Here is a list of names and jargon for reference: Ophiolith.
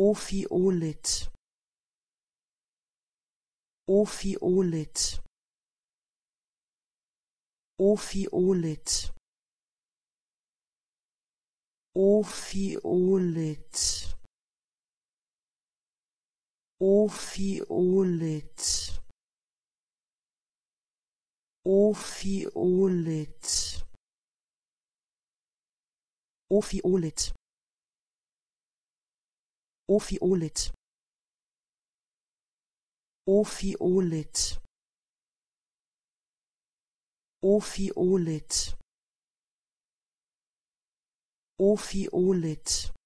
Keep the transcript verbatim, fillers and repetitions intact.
Ophiolith. Ophiolith. Ophiolith. Ophiolith. Ophiolith. Ophiolith. Ophiolith. Ophiolith. Ophiolith. Ophiolith. Ophiolith.